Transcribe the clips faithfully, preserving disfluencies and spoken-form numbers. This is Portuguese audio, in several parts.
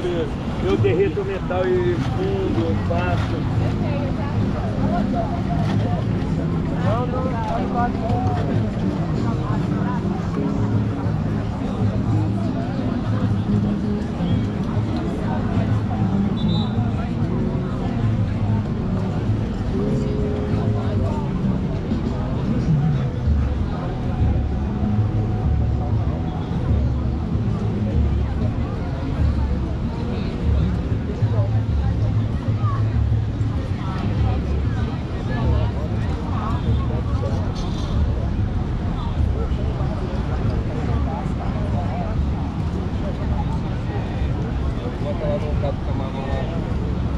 sabe? Eu derreto o metal e fundo, faço. Não, não,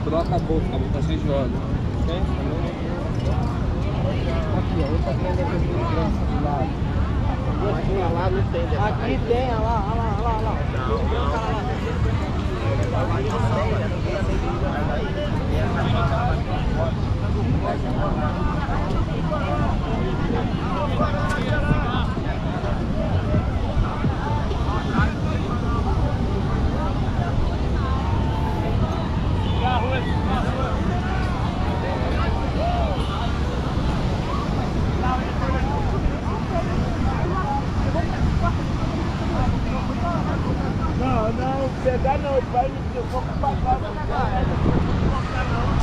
troca a boca, a boca se joga. Tem? Aqui, ó, eu tô vendo aqui de graça do lado. Lá não tem. Aqui tem, olha lá, olha lá, olha lá. Pegar não, ele vai me ter um pouco pra cá, não vai pegar ela. Não vou pegar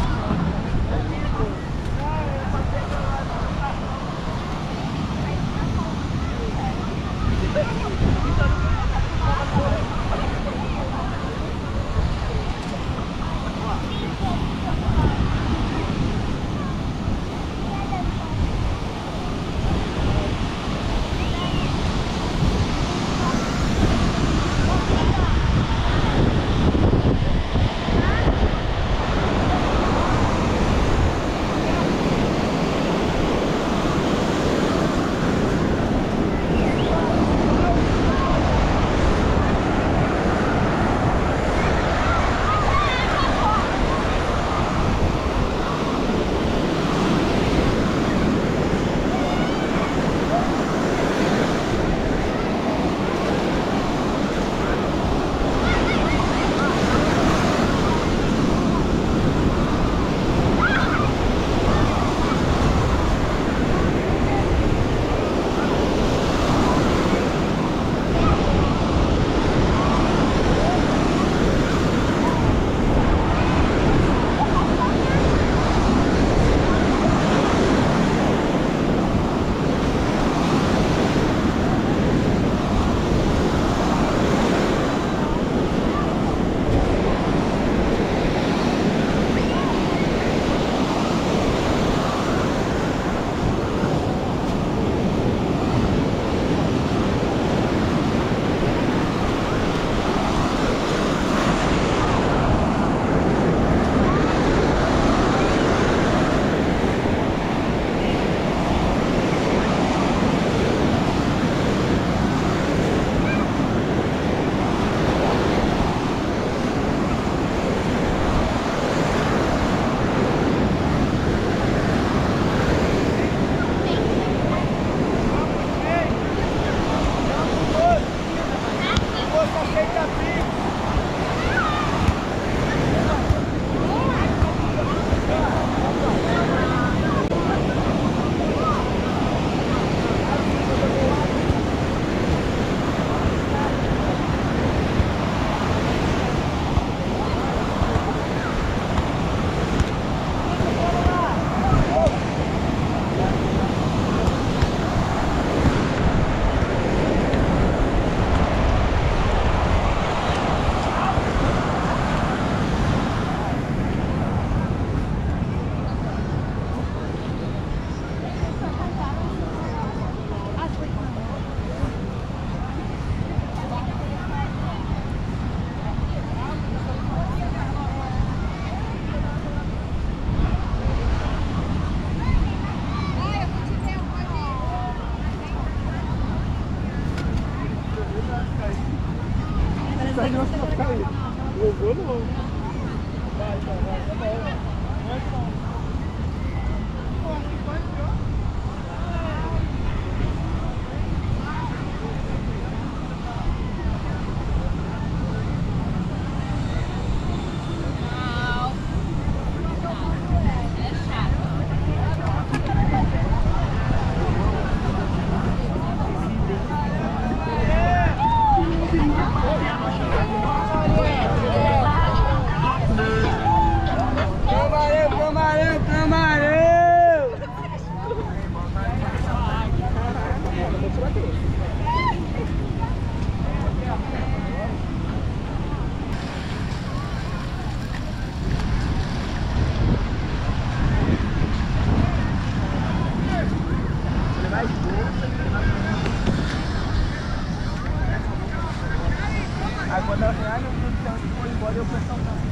Eu vou não. Vai, vai, vai. Tá bom. Vai, vai. Pô, que coisa pior. Aí quando ela foi, ai meu Deus do céu, se for embora eu pressão não.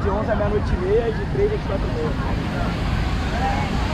De onze à meia-noite e meia e de três às quatro horas.